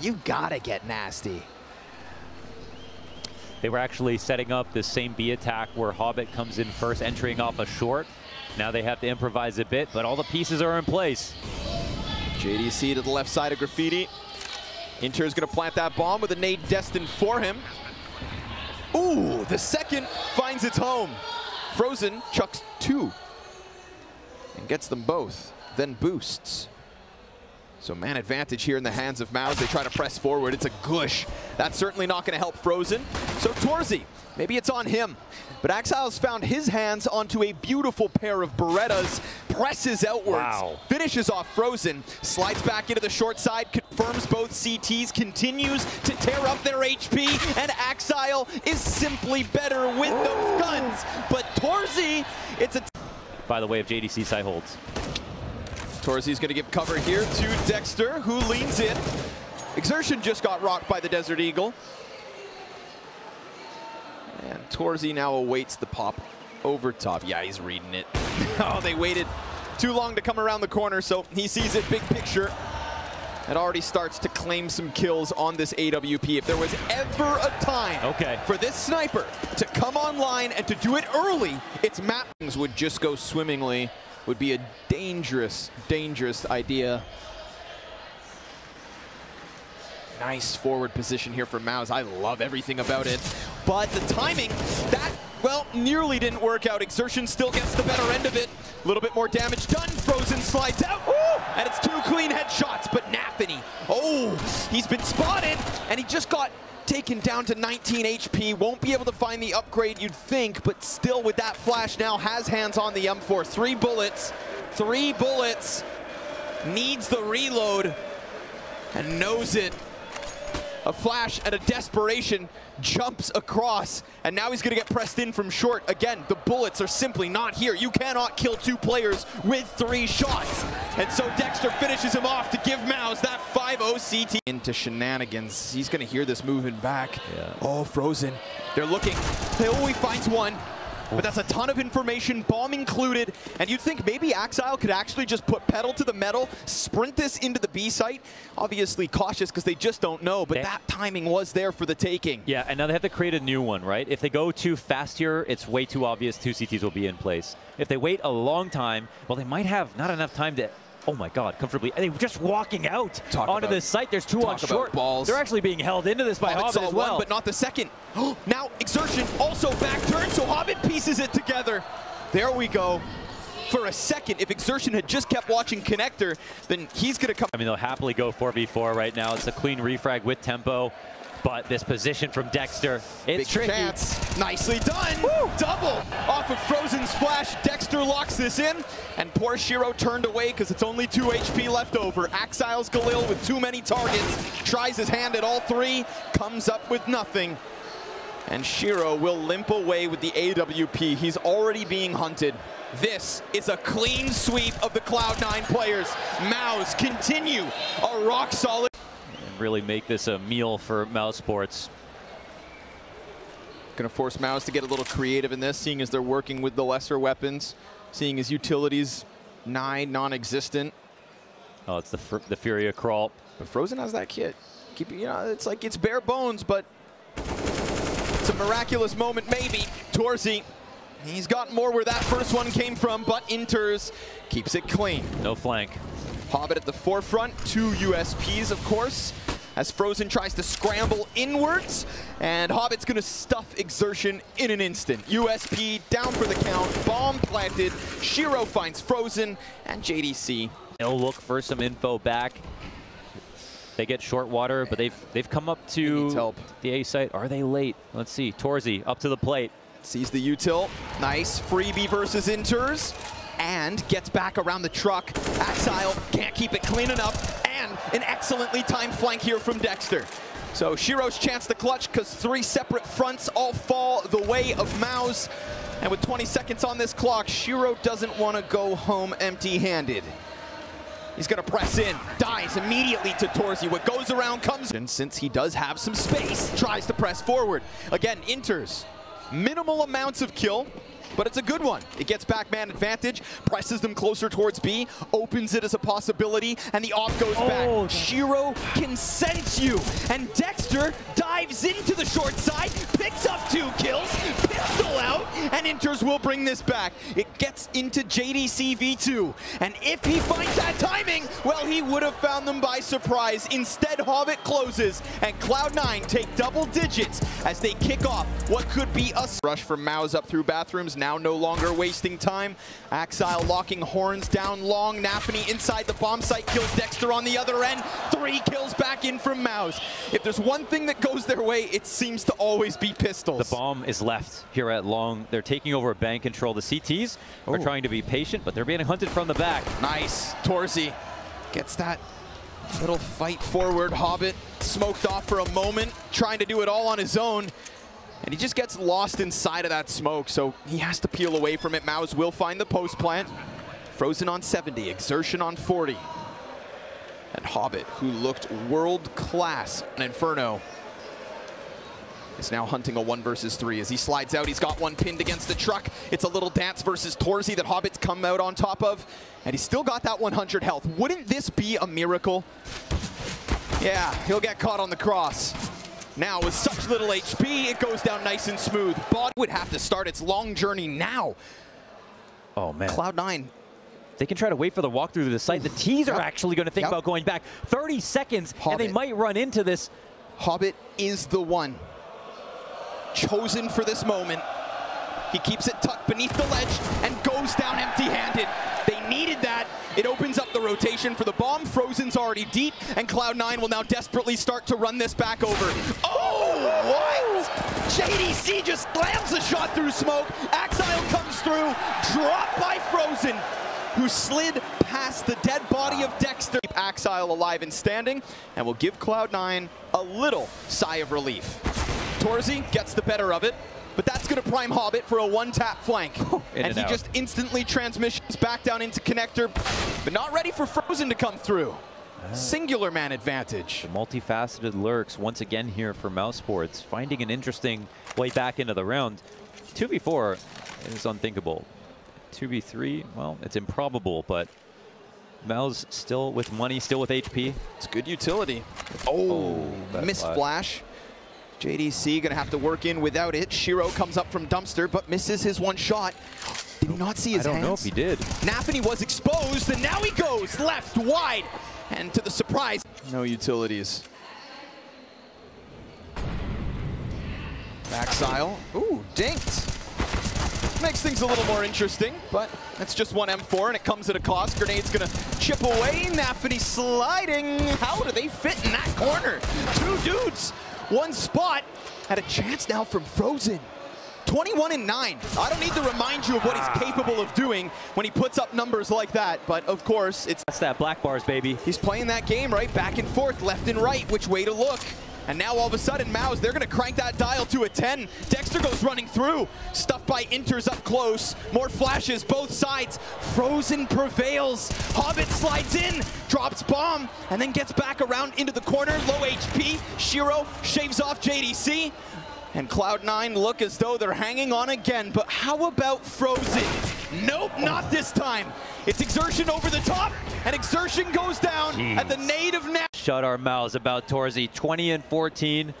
You gotta get nasty. They were actually setting up this same B attack where Hobbit comes in first, entering off a short. Now they have to improvise a bit, but all the pieces are in place. JDC to the left side of Graffiti. Inter is gonna plant that bomb with a nade destined for him. Ooh, the second finds its home. Frozen chucks two and gets them both, then boosts. So man advantage here in the hands of MOUZ. They try to press forward. It's a gush. That's certainly not going to help Frozen. So Torzsi, maybe it's on him. But Ax1Le's found his hands onto a beautiful pair of Berettas, presses outwards, finishes off Frozen, slides back into the short side, confirms both CTs, continues to tear up their HP, and Ax1Le is simply better with those guns. But Torzsi, it's a... By the way, if JDC side holds. Torsi's going to give cover here to Dexter, who leans in. Exertion just got rocked by the Desert Eagle. And Torzsi now awaits the pop over top. Yeah, he's reading it. Oh, they waited too long to come around the corner, so he sees it big picture. And already starts to claim some kills on this AWP. If there was ever a time for this sniper to come online and to do it early, its mappings would just go swimmingly. Would be a dangerous, dangerous idea. Nice forward position here for MOUZ. I love everything about it. But the timing, that, well, nearly didn't work out. Exertion still gets the better end of it. A little bit more damage done. Frozen slides out. Woo! And it's two clean headshots. But Nafany, oh, he's been spotted. And he just got taken down to 19 HP. Won't be able to find the upgrade, you'd think, but still with that flash now has hands on the M4. Three bullets. Needs the reload and knows it. A flash and a desperation jumps across, and now he's gonna get pressed in from short. Again, the bullets are simply not here. You cannot kill two players with three shots. And so Dexter finishes him off to give MOUZ that 5-0 CT. Into shenanigans. He's gonna hear this moving back. Yeah. Oh, Frozen. They're looking. Oh, he finds one. But that's a ton of information, bomb included, and you'd think maybe Ax1Le could actually just put pedal to the metal, sprint this into the B site. Obviously cautious because they just don't know, but that timing was there for the taking. Yeah, and now they have to create a new one, right? If they go too fast here, it's way too obvious two CTs will be in place. If they wait a long time, well, they might have not enough time to... Oh my God, comfortably. And they were just walking out onto this site. There's two on short. Balls. They're actually being held into this by Hobbit as well. One, but not the second. Now Exertion also back turn, so Hobbit pieces it together. There we go. For a second, if Exertion had just kept watching Connector, then he's going to come. I mean, they'll happily go 4v4 right now. It's a clean refrag with tempo. But this position from Dexter, it's big tricky. Chance. Nicely done. Woo! Double off of Frozen's flash. Dexter locks this in, and poor Shiro turned away because it's only 2 HP left over. Ax1Le's Galil with too many targets. Tries his hand at all three, comes up with nothing. And Shiro will limp away with the AWP. He's already being hunted. This is a clean sweep of the Cloud9 players. MOUZ continue a rock-solid. Really make this a meal for MOUZ Sports. Gonna force MOUZ to get a little creative in this, seeing as they're working with the lesser weapons, seeing as utilities non-existent. Oh, it's the Furia crawl. But Frozen has that kit. Keep, you know, it's like it's bare bones, but it's a miraculous moment maybe. Torzsi, he's got more where that first one came from, but Inter's keeps it clean. No flank. Hobbit at the forefront, two USPs of course, as Frozen tries to scramble inwards, and Hobbit's gonna stuff Exertion in an instant. USP down for the count, bomb planted, Shiro finds Frozen, and JDC. They'll look for some info back. They get short water, but they've come up to the A site. Are they late? Let's see, Torzsi up to the plate. Sees the util, nice, freebie versus Inter's. And gets back around the truck. Ax1Le can't keep it clean enough, and an excellently timed flank here from Dexter. So Shiro's chance to clutch, because three separate fronts all fall the way of MOUZ. And with 20 seconds on this clock, Shiro doesn't want to go home empty-handed. He's gonna press in, dies immediately to Torzsi. What goes around comes, and since he does have some space, tries to press forward. Again, Inter's minimal amounts of kill. but it's a good one. It gets back man advantage, presses them closer towards B, opens it as a possibility, and the off goes back. Shiro can sense you, and Dexter dives into the short side, picks up 2 kills, pistol out, and Inters will bring this back. It gets into JDC V2, and if he finds that timing, well, he would have found them by surprise. Instead, Hobbit closes, and Cloud9 take double digits as they kick off what could be a rush from MOUZ up through bathrooms, now no longer wasting time. Ax1Le locking horns down long. Nafany inside the bomb site kills Dexter on the other end. 3 kills back in from MOUZ. If there's one thing that goes their way, it seems to always be pistols. The bomb is left here at long. They're taking over bank control. The CTs are trying to be patient, but they're being hunted from the back. Nice. Torzsi gets that little fight forward. Hobbit smoked off for a moment, trying to do it all on his own. And he just gets lost inside of that smoke, so he has to peel away from it. MOUZ will find the post plant. Frozen on 70, Exertion on 40. And Hobbit, who looked world-class on Inferno, is now hunting a 1 versus 3. As he slides out, he's got one pinned against the truck. It's a little dance versus Torzsi that Hobbit's come out on top of. And he's still got that 100 health. Wouldn't this be a miracle? Yeah, he'll get caught on the cross. Now, with such little HP, it goes down nice and smooth. Bot would have to start its long journey now. Oh, man. Cloud9. They can try to wait for the walkthrough to the site. The T's are actually going to think about going back 30 seconds, Hobbit. And they might run into this. Hobbit is the one chosen for this moment. He keeps it tucked beneath the ledge and goes down empty-handed. They needed that. It opens up the rotation for the bomb. Frozen's already deep, and Cloud9 will now desperately start to run this back over. Oh, what? JDC just slams a shot through smoke. Ax1Le comes through, dropped by Frozen, who slid past the dead body of Dexter. Keep Ax1Le alive and standing, and will give Cloud9 a little sigh of relief. Torzsi gets the better of it, but that's going to prime Hobbit for a 1-tap flank. And he just instantly transmissions back down into connector, but not ready for Frozen to come through. Singular man advantage. The multifaceted lurks once again here for MOUZ Sports, finding an interesting way back into the round. 2v4 is unthinkable. 2v3, well, it's improbable, but MOUZ still with money, still with HP. It's good utility. Oh missed flash. JDC gonna have to work in without it. Shiro comes up from dumpster, but misses his 1 shot. Did he not see his hands? I don't know if he did. Nafany was exposed, and now he goes left wide. And to the surprise, no utilities. Ax1Le, ooh, dinked. Makes things a little more interesting, but that's just one M4, and it comes at a cost. Grenade's gonna chip away. Nafany sliding. How do they fit in that corner? 2 dudes. 1 spot at a chance now from Frozen. 21 and 9. I don't need to remind you of what he's capable of doing when he puts up numbers like that, but of course, that's that black bars, baby. He's playing that game, right? Back and forth, left and right, which way to look. And now all of a sudden, MOUZ, they're gonna crank that dial to a 10. Dexter goes running through. Stuffed by Inters up close. More flashes, both sides. Frozen prevails. Hobbit slides in, drops bomb, and then gets back around into the corner. Low HP, Shiro shaves off JDC. And Cloud9 look as though they're hanging on again, but how about Frozen? Nope, not this time. It's Exertion over the top, and Exertion goes down at the nade of Nafany. Shut our mouths about Torzsi, 20 and 14.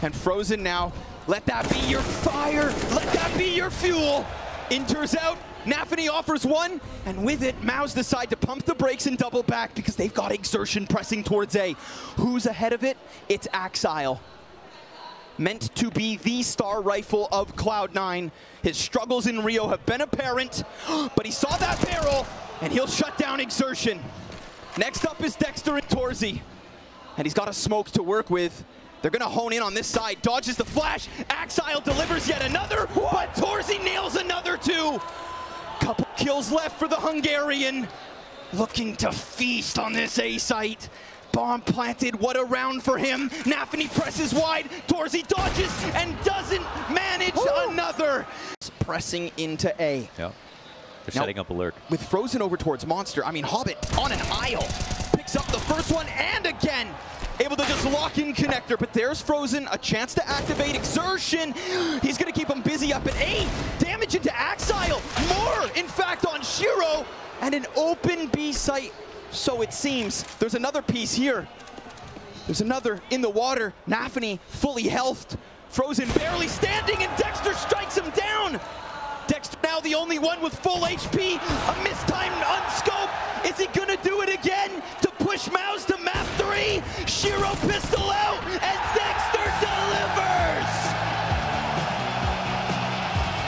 And Frozen now, let that be your fire, let that be your fuel. Inter's out, Nafany offers 1, and with it, MOUZ decide to pump the brakes and double back because they've got Exertion pressing towards A. Who's ahead of it? It's Ax1Le. Meant to be the star rifle of Cloud9. His struggles in Rio have been apparent, but he saw that barrel, and he'll shut down Exertion. Next up is Dexter and Torzsi, and he's got a smoke to work with. They're gonna hone in on this side, dodges the flash, Ax1Le delivers yet another, but Torzsi nails another 2. Couple kills left for the Hungarian, looking to feast on this A site. Bomb planted, what a round for him. Nafany presses wide, Torzsi dodges and doesn't manage another. Pressing into A. Yeah, they're setting up a lurk. With Frozen over towards Monster, I mean Hobbit on an aisle. Picks up the first one and again, able to just He's locking connector, but there's Frozen, a chance to activate Exertion. He's gonna keep him busy up at 8. Damage into Ax1Le, more in fact on Shiro, and an open B site, so it seems. There's another piece here. There's another in the water. Nafany fully healthed. Frozen barely standing, and Dexter strikes him down. Dexter now the only one with full HP. A mistimed unscope. Is he gonna do it again to push MOUZ to map 3? Shiro pistol out. And